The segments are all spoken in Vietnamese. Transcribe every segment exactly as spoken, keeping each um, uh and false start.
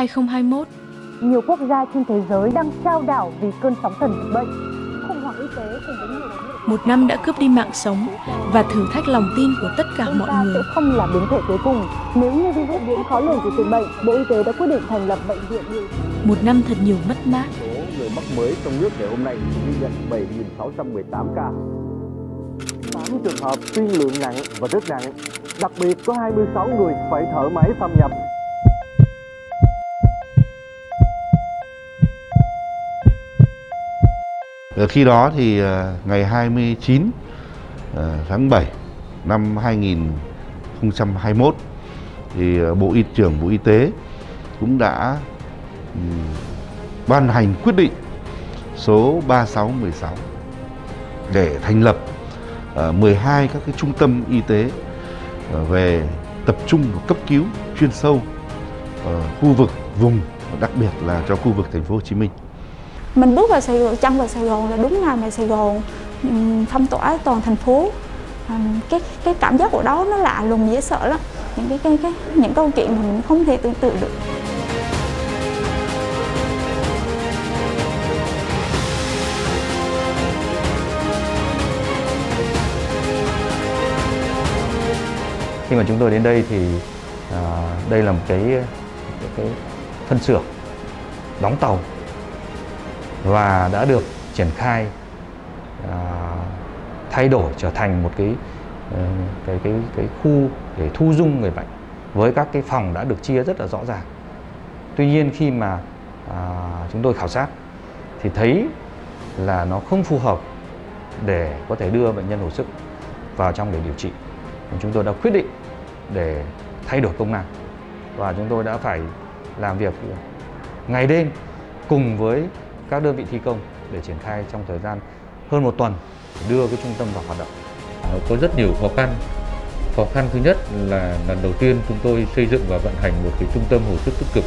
hai không hai mốt. Nhiều quốc gia trên thế giới đang trao đảo vì cơn sóng thần dịch bệnh. Khủng hoảng y tế cùng với nhiều... Một năm đã cướp đi mạng sống và thử thách lòng tin của tất cả mọi người. Chúng ta sẽ không là biến thể cuối cùng. Nếu như virus biến khó lường của dịch bệnh, Bộ Y tế đã quyết định thành lập bệnh viện. Một năm thật nhiều mất mát. Số người mắc mới trong nước ngày hôm nay ghi nhận bảy nghìn sáu trăm mười tám ca. tám trường hợp tiên lượng nặng và rất nặng. Đặc biệt có hai mươi sáu người phải thở máy xâm nhập. Khi đó thì ngày hai mươi chín tháng bảy năm hai nghìn không trăm hai mươi mốt thì Bộ Y trưởng Bộ Y tế cũng đã ban hành quyết định số ba sáu một sáu để thành lập mười hai các cái trung tâm y tế về tập trung và cấp cứu chuyên sâu ở khu vực vùng, đặc biệt là cho khu vực thành phố Hồ Chí Minh. Mình bước vào Sài Gòn, chân vào Sài Gòn là đúng ngày mà Sài Gòn phong tỏa toàn thành phố. Cái cái cảm giác của đó nó lạ lùng, dễ sợ lắm. Những cái cái, cái những câu chuyện mình không thể tưởng tượng được. Khi mà chúng tôi đến đây thì à, đây là một cái cái phân xưởng đóng tàu và đã được triển khai à, thay đổi trở thành một cái cái cái cái khu để thu dung người bệnh với các cái phòng đã được chia rất là rõ ràng. Tuy nhiên khi mà à, chúng tôi khảo sát thì thấy là nó không phù hợp để có thể đưa bệnh nhân hồi sức vào trong để điều trị. Chúng tôi đã quyết định để thay đổi công năng và chúng tôi đã phải làm việc ngày đêm cùng với các đơn vị thi công để triển khai trong thời gian hơn một tuần để đưa cái trung tâm vào hoạt động. Có rất nhiều khó khăn. Khó khăn thứ nhất là lần đầu tiên chúng tôi xây dựng và vận hành một cái trung tâm hồi sức tích cực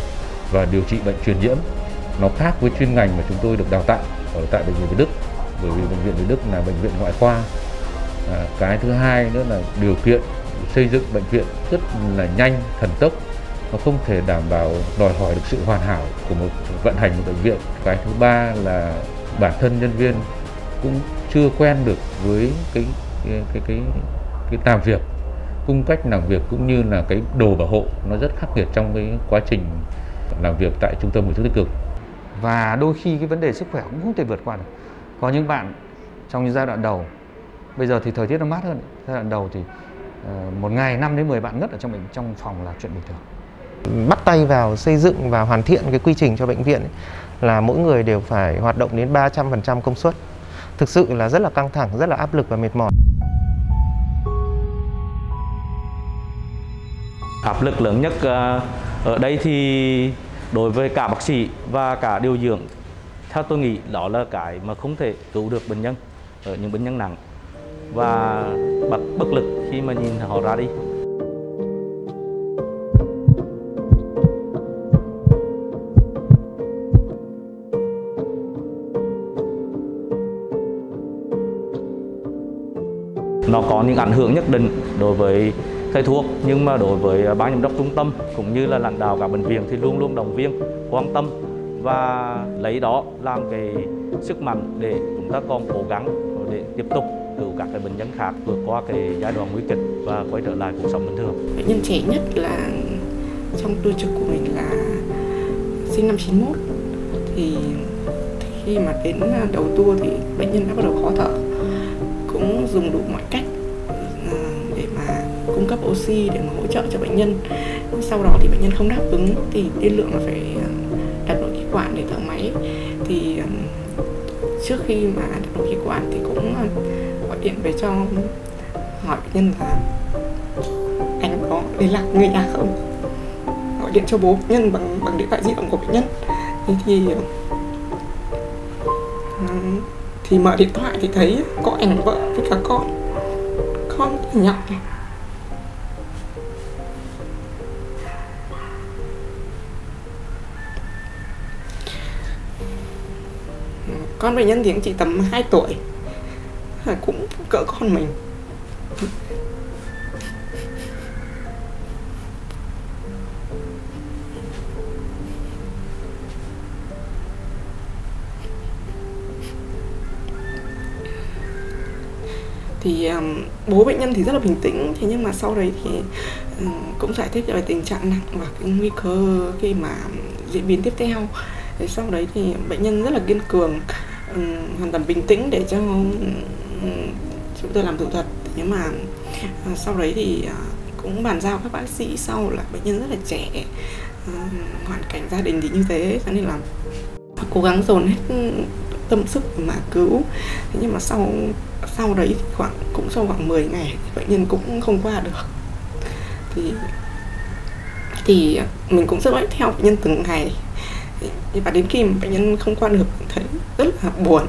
và điều trị bệnh truyền nhiễm. Nó khác với chuyên ngành mà chúng tôi được đào tạo ở tại Bệnh viện Việt Đức, bởi vì Bệnh viện Việt Đức là bệnh viện ngoại khoa. À, cái thứ hai nữa là điều kiện xây dựng bệnh viện rất là nhanh, thần tốc. Nó không thể đảm bảo đòi hỏi được sự hoàn hảo của một vận hành một bệnh viện. Cái thứ ba là bản thân nhân viên cũng chưa quen được với cái cái cái cái, cái làm việc, cung cách làm việc cũng như là cái đồ bảo hộ nó rất khắc nghiệt trong cái quá trình làm việc tại trung tâm hồi sức tích cực. Và đôi khi cái vấn đề sức khỏe cũng không thể vượt qua được. Có những bạn trong những giai đoạn đầu, bây giờ thì thời tiết nó mát hơn, giai đoạn đầu thì một ngày năm đến mười bạn ngất ở trong bệnh trong phòng là chuyện bình thường. Bắt tay vào xây dựng và hoàn thiện cái quy trình cho bệnh viện ấy, là mỗi người đều phải hoạt động đến ba trăm phần trăm công suất. Thực sự là rất là căng thẳng, rất là áp lực và mệt mỏi. Áp lực lớn nhất ở đây thì đối với cả bác sĩ và cả điều dưỡng, theo tôi nghĩ đó là cái mà không thể cứu được bệnh nhân, ở những bệnh nhân nặng, và bất, bất lực khi mà nhìn họ ra đi. Nó có những ảnh hưởng nhất định đối với thầy thuốc, nhưng mà đối với ban giám đốc trung tâm cũng như là lãnh đạo các bệnh viện thì luôn luôn động viên, quan tâm và lấy đó làm cái sức mạnh để chúng ta còn cố gắng để tiếp tục cứu các cái bệnh nhân khác vượt qua cái giai đoạn nguy kịch và quay trở lại cuộc sống bình thường. Bệnh nhân trẻ nhất là trong tuổi trực của mình là sinh năm chín mốt, thì khi mà đến đầu tua thì bệnh nhân đã bắt đầu khó thở, cũng dùng đủ mọi cách để mà cung cấp oxy để mà hỗ trợ cho bệnh nhân. Sau đó thì bệnh nhân không đáp ứng thì tiên lượng là phải đặt nội khí quản để thở máy. Thì trước khi mà đặt nội khí quản thì cũng gọi điện về cho hỏi bệnh nhân là anh có liên lạc người nhà không, gọi điện cho bố bệnh nhân bằng bằng điện thoại di động của bệnh nhân. Thế thì thì mở điện thoại thì thấy có ảnh vợ với cả con con nhỏ này. Con bệnh nhân thì chỉ tầm hai tuổi, cũng cỡ con mình. Thì um, bố bệnh nhân thì rất là bình tĩnh, thế nhưng mà sau đấy thì um, cũng giải thích về tình trạng nặng và cái nguy cơ khi mà diễn biến tiếp theo. Thế sau đấy thì bệnh nhân rất là kiên cường, um, hoàn toàn bình tĩnh để cho um, chúng tôi làm thủ thuật. Nhưng mà uh, sau đấy thì uh, cũng bàn giao các bác sĩ sau là bệnh nhân rất là trẻ, uh, hoàn cảnh gia đình thì như thế, cho nên là cố gắng dồn hết tâm sức mà cứu. Thế nhưng mà sau sau đấy thì khoảng cũng sau khoảng mười ngày thì bệnh nhân cũng không qua được. Thì thì mình cũng dõi theo bệnh nhân từng ngày, và đến khi bệnh nhân không qua được thấy rất là buồn.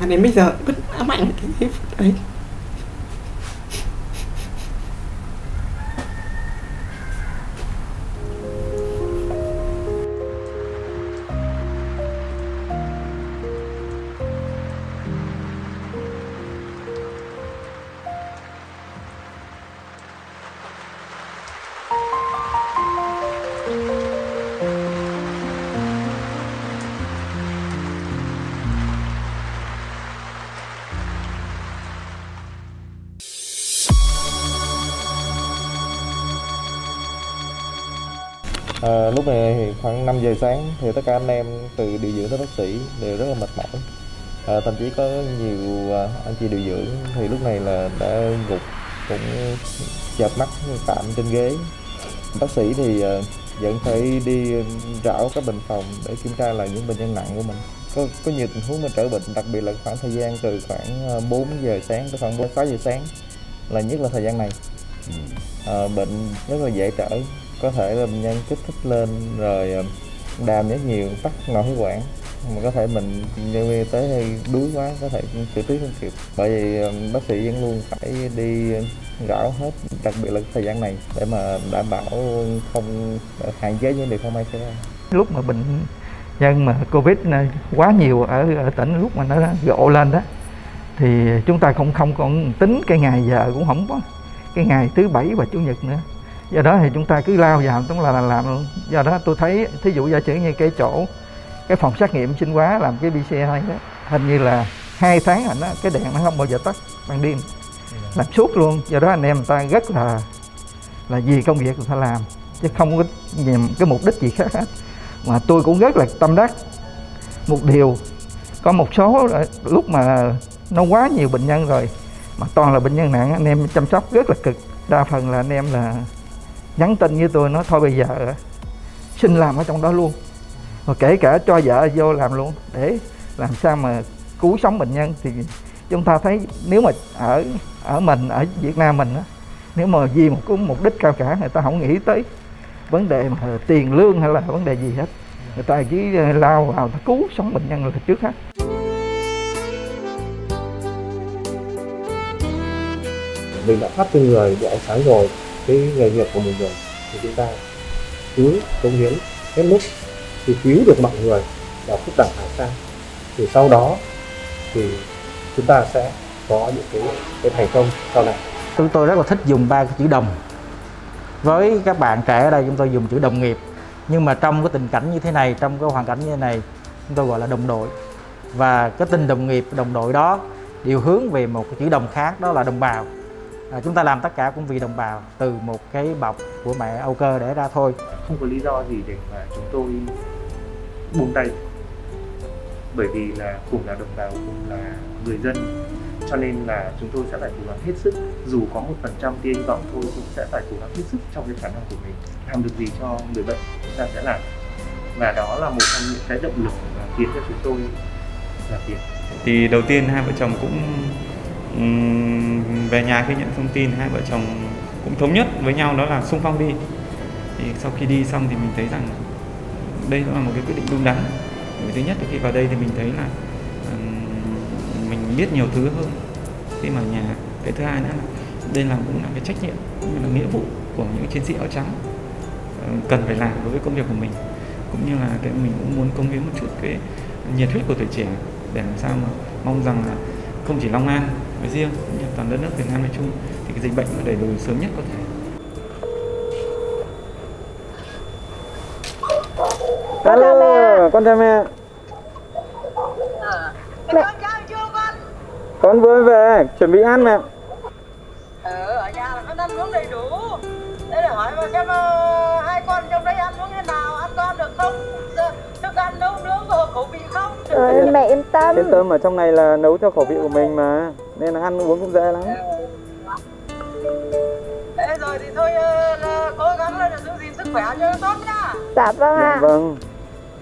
Mà đến bây giờ vẫn ám ảnh cái phút đấy. À, lúc này thì khoảng năm giờ sáng thì tất cả anh em từ điều dưỡng tới bác sĩ đều rất là mệt mỏi, à, thậm chí có nhiều anh chị điều dưỡng thì lúc này là đã gục cũng chợp mắt tạm trên ghế. Bác sĩ thì vẫn phải đi rảo các bệnh phòng để kiểm tra là những bệnh nhân nặng của mình. Có, có nhiều tình huống mà trở bệnh, đặc biệt là khoảng thời gian từ khoảng bốn giờ sáng tới khoảng sáu giờ sáng là nhất là thời gian này, à, bệnh rất là dễ trở. Có thể là bệnh nhân kích thích lên rồi đàm rất nhiều, tắc nội khí quản, mà có thể mình nhân viên y tế hay đuối quá có thể xử trí không kịp. Bởi vậy bác sĩ vẫn luôn phải đi rảo hết, đặc biệt là thời gian này để mà đảm bảo không hạn chế những điều không may xảy ra. Lúc mà bệnh nhân mà Covid quá nhiều ở ở tỉnh, lúc mà nó gộ lên đó thì chúng ta không không còn tính cái ngày giờ, cũng không có cái ngày thứ bảy và chủ nhật nữa. Do đó thì chúng ta cứ lao vào chúng là làm, làm luôn. Do đó tôi thấy thí dụ giả sử như cái chỗ cái phòng xét nghiệm sinh hóa làm cái pê xê e hay đó, hình như là hai tháng là nó cái đèn nó không bao giờ tắt ban đêm, làm suốt luôn. Do đó anh em người ta rất là là vì công việc người ta làm chứ không có nhằm cái mục đích gì khác hết. Mà tôi cũng rất là tâm đắc một điều, có một số lúc mà nó quá nhiều bệnh nhân rồi mà toàn là bệnh nhân nặng, anh em chăm sóc rất là cực. Đa phần là anh em là nhắn tin như tôi, nói thôi bây giờ xin làm ở trong đó luôn, và kể cả cho vợ vô làm luôn để làm sao mà cứu sống bệnh nhân. Thì chúng ta thấy nếu mà ở ở mình ở Việt Nam mình đó, nếu mà vì một cái mục đích cao cả, người ta không nghĩ tới vấn đề mà tiền lương hay là vấn đề gì hết, người ta chỉ lao vào ta cứu sống bệnh nhân là trước hết. Mình đã thoát trên người bị ánh sáng rồi, cái nghề nghiệp của mình rồi thì chúng ta cứu cống hiến hết mức thì cứu được mọi người và phúc đẳng hàng xa. Thì sau đó thì chúng ta sẽ có những cái, cái thành công sau này. Chúng tôi rất là thích dùng ba cái chữ đồng. Với các bạn trẻ ở đây chúng tôi dùng chữ đồng nghiệp, nhưng mà trong cái tình cảnh như thế này, trong cái hoàn cảnh như thế này chúng tôi gọi là đồng đội. Và cái tình đồng nghiệp đồng đội đó điều hướng về một cái chữ đồng khác, đó là đồng bào. À, chúng ta làm tất cả cũng vì đồng bào, từ một cái bọc của mẹ Âu Cơ để ra thôi. Không có lý do gì để mà chúng tôi buông tay, bởi vì là cùng là đồng bào, cùng là người dân, cho nên là chúng tôi sẽ phải cố gắng hết sức. Dù có một phần trăm tia hy vọng thôi cũng sẽ phải cố gắng hết sức trong cái khả năng của mình. Làm được gì cho người bệnh chúng ta sẽ làm, và đó là một trong những cái động lực khiến cho chúng tôi làm việc. Thì đầu tiên hai vợ chồng cũng về nhà, khi nhận thông tin hai vợ chồng cũng thống nhất với nhau đó là xung phong đi. Thì sau khi đi xong thì mình thấy rằng đây là một cái quyết định đúng đắn. Vì thứ nhất là khi vào đây thì mình thấy là um, mình biết nhiều thứ hơn khi mà nhà. Cái thứ hai nữa là đây là cũng là cái trách nhiệm, là nghĩa vụ của những chiến sĩ áo trắng uh, cần phải làm đối với công việc của mình, cũng như là cái mình cũng muốn cống hiến một chút cái nhiệt huyết của tuổi trẻ để làm sao mà mong rằng là không chỉ Long An nói riêng, cũng như toàn đất nước Việt Nam nói chung thì cái dịch bệnh nó đẩy lùi sớm nhất có thể. Alo, con chào mẹ. À, mẹ con chào chưa con? Con vừa về, chuẩn bị ăn mẹ. Ừ, ở nhà là con ăn uống đầy đủ. Thế để hỏi mà xem uh, hai con trong đấy ăn uống thế nào, ăn con được không? Thức ăn nấu nướng có hợp khẩu vị không? Ơi, mẹ yên tâm. Yên tâm, ở trong này là nấu theo khẩu vị của mình mà. Nên là ăn uống cũng dễ lắm. Thế rồi thì thôi uh, cố gắng là giữ gìn sức khỏe cho tốt nha. Dạ vâng ạ. Vâng.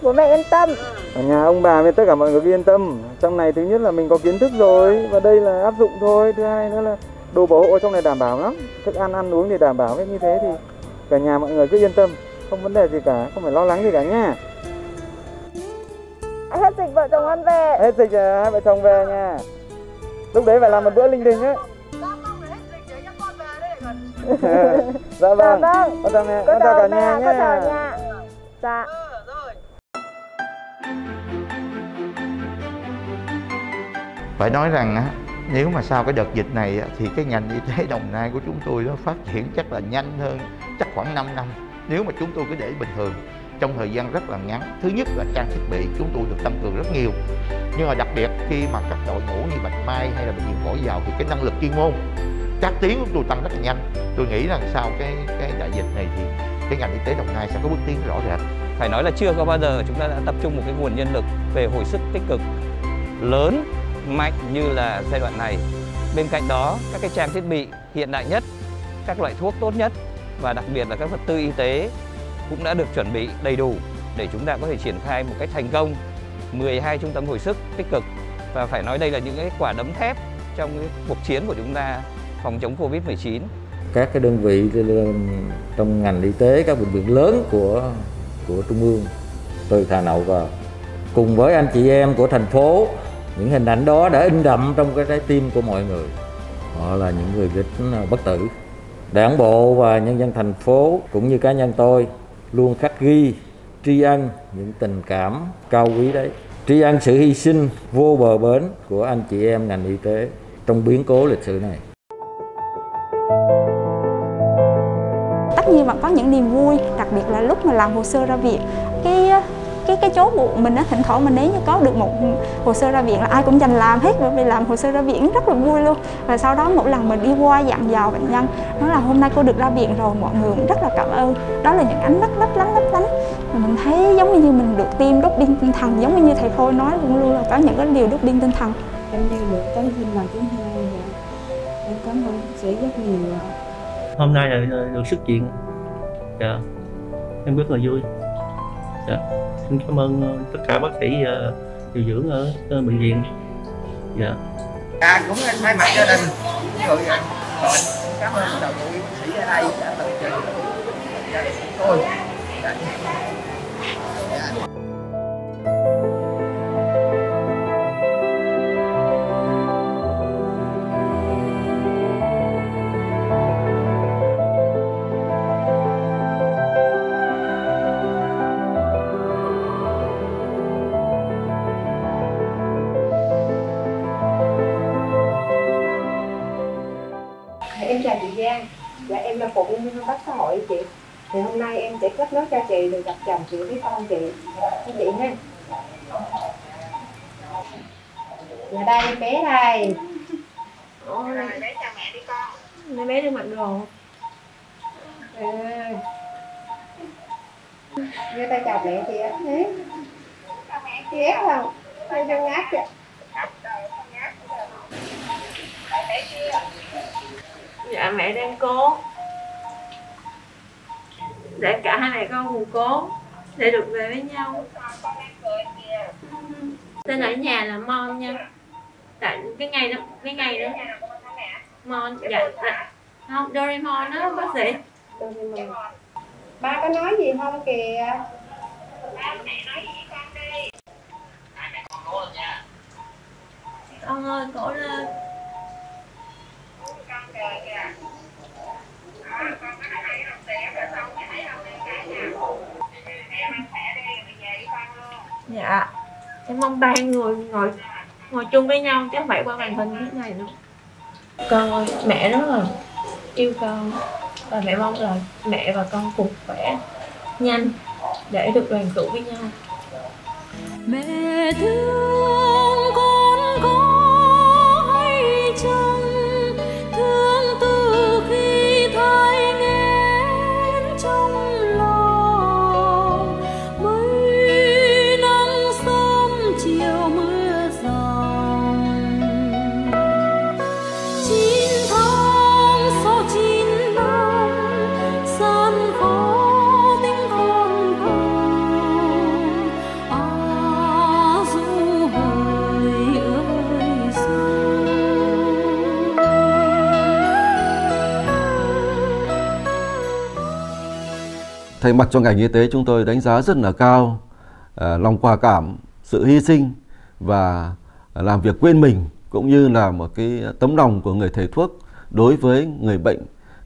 Bố mẹ yên tâm. Ở nhà ông bà với tất cả mọi người yên tâm. Trong này thứ nhất là mình có kiến thức rồi, và đây là áp dụng thôi. Thứ hai nữa là đồ bảo hộ trong này đảm bảo lắm. Thức ăn ăn uống thì đảm bảo hết, như thế thì cả nhà mọi người cứ yên tâm, không vấn đề gì cả, không phải lo lắng gì cả nha. Hết dịch vợ chồng con về. Hết dịch hai vợ chồng về nha. Lúc đấy phải làm một bữa linh đình ấy. Dạ vâng. Con chào mẹ, con chào cả nhà nhé. Con chào nhà. Dạ. Phải nói rằng nếu mà sau cái đợt dịch này thì cái ngành y tế Đồng Nai của chúng tôi nó phát triển chắc là nhanh hơn, chắc khoảng năm năm nếu mà chúng tôi cứ để bình thường trong thời gian rất là ngắn. Thứ nhất là trang thiết bị chúng tôi được tăng cường rất nhiều, nhưng mà đặc biệt khi mà các đội ngũ như Bạch Mai hay là bệnh viện Phổi Giao thì cái năng lực chuyên môn các tiếng chúng tôi tăng rất là nhanh. Tôi nghĩ rằng sau cái cái đại dịch này thì cái ngành y tế Đồng Nai sẽ có bước tiến rõ rệt. Phải nói là chưa có bao giờ chúng ta đã tập trung một cái nguồn nhân lực về hồi sức tích cực lớn mạnh như là giai đoạn này. Bên cạnh đó, các cái trang thiết bị hiện đại nhất, các loại thuốc tốt nhất và đặc biệt là các vật tư y tế cũng đã được chuẩn bị đầy đủ để chúng ta có thể triển khai một cách thành công mười hai trung tâm hồi sức tích cực. Và phải nói đây là những cái quả đấm thép trong cái cuộc chiến của chúng ta phòng chống Covid mười chín. Các cái đơn vị trong ngành y tế, các bệnh viện lớn của của trung ương từ Hà Nội vào cùng với anh chị em của thành phố, những hình ảnh đó đã in đậm trong cái trái tim của mọi người. Họ là những người lính bất tử. Đảng bộ và nhân dân thành phố cũng như cá nhân tôi luôn khắc ghi, tri ân những tình cảm cao quý đấy, tri ân sự hy sinh vô bờ bến của anh chị em ngành y tế trong biến cố lịch sử này. Tất nhiên vẫn có những niềm vui, đặc biệt là lúc mà làm hồ sơ ra viện, cái cái cái chỗ bộ mình á, thỉnh thoảng mình nếu như có được một hồ sơ ra viện là ai cũng dành làm hết, bởi vì làm hồ sơ ra viện rất là vui luôn. Và sau đó mỗi lần mình đi qua dặn dò bệnh nhân nói là hôm nay cô được ra viện rồi, mọi người cũng rất là cảm ơn. Đó là những ánh mắt lấp lánh lấp lánh mình thấy giống như mình được tiêm đốt đinh tinh thần, giống như thầy Khôi nói luôn luôn là có những cái điều đốt đinh tinh thần. Em như được tới thêm lần thứ hai rồi, em cảm ơn bác sĩ rất nhiều. Hôm nay là được xuất viện, dạ em rất là vui, dạ. Xin cảm ơn tất cả bác sĩ điều dưỡng ở bệnh viện. Dạ. À, cũng thay mặt gia đình, rồi cảm ơn đội ngũ bác sĩ ở đây đã tận tình gia đình của tôi. Dạ. Em chào chị Giang, dạ em là phụ viên công tác xã hội chị. Thì hôm nay em sẽ kết nối cho chị được gặp chồng chị với con chị, các chị ha. Dạ đây em bé đây. Ôi, em bé chào mẹ đi con. Em bé đang mặc đồ. À, nghe tay chào mẹ chị á, thế. Chào mẹ chị á không? Tay đang ngáp kìa. Dạ mẹ đang cố để cả hai mẹ con cùng cố để được về với nhau. Tên ở nhà là Mon nha. Tại cái ngày đó, cái ngày đó Mon, dạ không, Doremon đó bác sĩ. Ba có nói gì không kìa? Ba mẹ nói gì con đi. Hai mẹ con cố lên nha. Con ơi cố lên. Dạ, em mong ba người ngồi ngồi chung với nhau chứ không phải qua màn hình thế này nữa. Con ơi, mẹ rất là yêu con và mẹ mong là mẹ và con cùng khỏe nhanh để được đoàn tụ với nhau. Mẹ thương con có hay thay mặt cho ngành y tế, chúng tôi đánh giá rất là cao à, lòng quả cảm, sự hy sinh và làm việc quên mình, cũng như là một cái tấm lòng của người thầy thuốc đối với người bệnh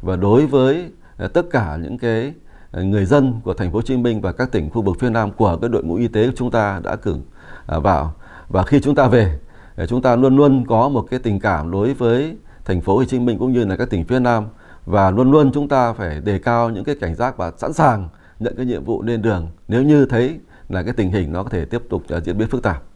và đối với tất cả những cái người dân của thành phố Hồ Chí Minh và các tỉnh khu vực phía Nam của cái đội ngũ y tế chúng ta đã cử vào. Và khi chúng ta về, chúng ta luôn luôn có một cái tình cảm đối với thành phố Hồ Chí Minh cũng như là các tỉnh phía Nam, và luôn luôn chúng ta phải đề cao những cái cảnh giác và sẵn sàng nhận cái nhiệm vụ lên đường nếu như thấy là cái tình hình nó có thể tiếp tục diễn biến phức tạp.